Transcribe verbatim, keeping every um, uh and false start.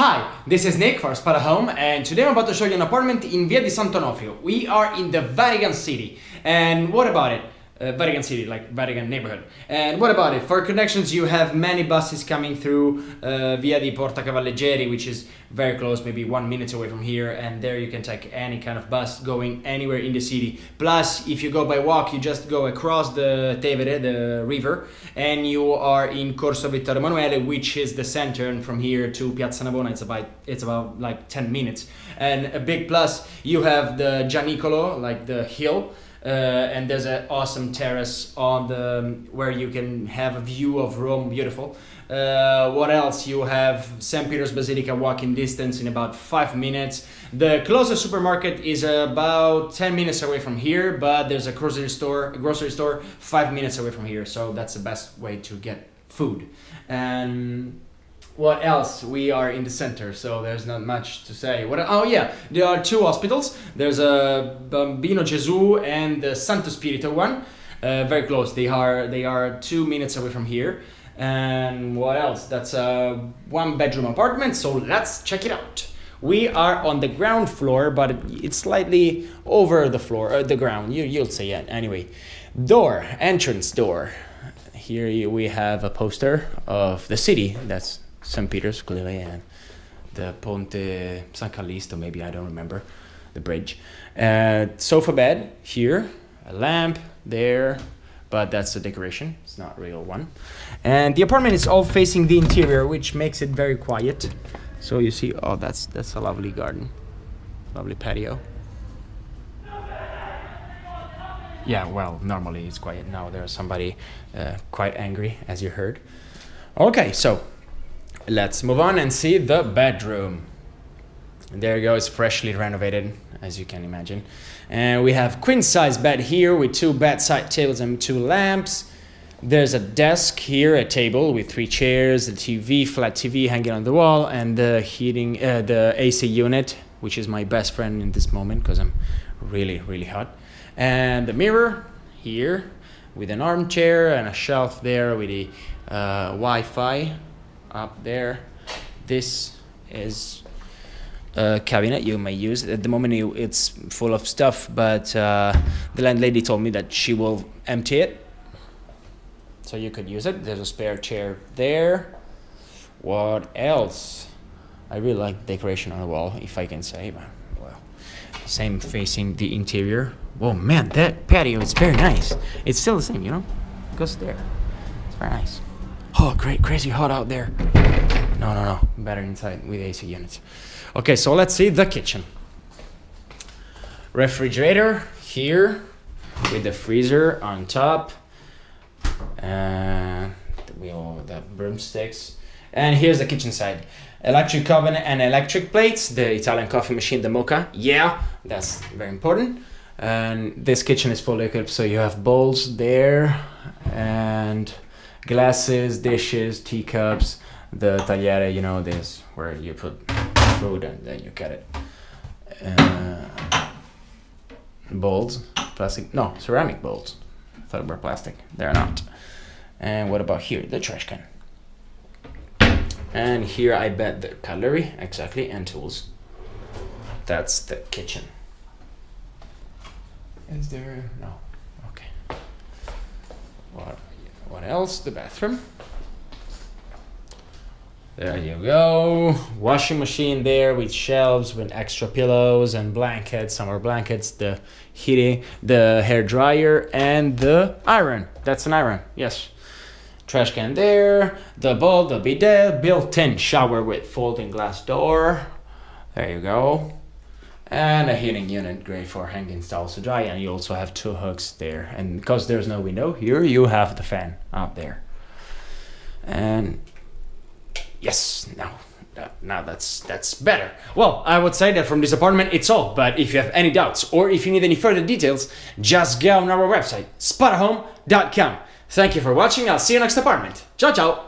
Hi, this is Nick for Spotahome, and today I'm about to show you an apartment in Via di Sant'Onofrio. We are in the Vatican City. And what about it? Uh, Vatican City, like Vatican neighborhood. And what about it? For connections, you have many buses coming through uh, Via di Porta Cavalleggeri, which is very close, maybe one minute away from here. And there you can take any kind of bus going anywhere in the city. Plus, if you go by walk, you just go across the Tevere, the river, and you are in Corso Vittorio Emanuele, which is the center. And from here to Piazza Navona, it's about it's about like ten minutes. And a big plus, you have the Gianicolo, like the hill. Uh, and there's an awesome terrace on the um, where you can have a view of Rome, beautiful. Uh, what else? You have Saint Peter's Basilica walking distance in about five minutes. The closest supermarket is about ten minutes away from here, but there's a grocery store, a grocery store five minutes away from here. So that's the best way to get food. And what else? We are in the center, so there's not much to say. What? Oh yeah, there are two hospitals. There's a Bambino Gesù and the Santo Spirito one. Uh, very close. They are they are two minutes away from here. And what else? That's a one-bedroom apartment. So let's check it out. We are on the ground floor, but it's slightly over the floor, or the ground. You you'll see it anyway. Door, entrance door. Here we have a poster of the city. That's Saint Peter's, clearly, and the Ponte San Calisto, maybe, I don't remember, the bridge. Uh, sofa bed here, a lamp there, but that's a decoration, it's not a real one. And the apartment is all facing the interior, which makes it very quiet. So you see, oh, that's, that's a lovely garden, lovely patio. Yeah, well, normally it's quiet. Now there's somebody uh, quite angry, as you heard. Okay, so let's move on and see the bedroom. There it goes, freshly renovated, as you can imagine. And we have queen size bed here with two bedside tables and two lamps. There's a desk here, a table with three chairs, a T V, flat T V hanging on the wall, and the heating, uh, the A C unit, which is my best friend in this moment because I'm really, really hot. And the mirror here with an armchair and a shelf there with the uh, Wi-Fi. Up there, this is a cabinet you may use. At the moment it's full of stuff, but uh, the landlady told me that she will empty it, so you could use it. There's a spare chair there. What else? I really like decoration on the wall, if I can say, but well, same facing the interior. Whoa, man, that patio is very nice. It's still the same, you know, it goes there. It's very nice. Oh, great, crazy hot out there. No, no, no, better inside with A C units. Okay, so let's see the kitchen. Refrigerator here with the freezer on top. Uh, we all the broomsticks. And here's the kitchen side. Electric oven and electric plates. The Italian coffee machine, the mocha. Yeah, that's very important. And this kitchen is fully equipped, so you have bowls there and glasses, dishes, teacups, the tagliere, you know, this where you put food and then you cut it. Uh, bowls, plastic, no, ceramic bowls. I thought they were plastic, they're not. And what about here? The trash can. And here I bet the cutlery, exactly, and tools. That's the kitchen. Is there, no, okay. What? What else? The bathroom. There you go. Washing machine there with shelves with extra pillows and blankets, summer blankets, the heating, the hair dryer, and the iron. That's an iron, yes. Trash can there, the bowl, the bidet, built-in shower with folding glass door. There you go. And a heating unit, great for hanging towels to dry, and you also have two hooks there. And because there's no window here, you have the fan up there. And yes, now, now that's that's better. Well, I would say that from this apartment it's all, but if you have any doubts or if you need any further details, just go on our website, spotahome dot com. Thank you for watching, I'll see you next apartment. Ciao, ciao!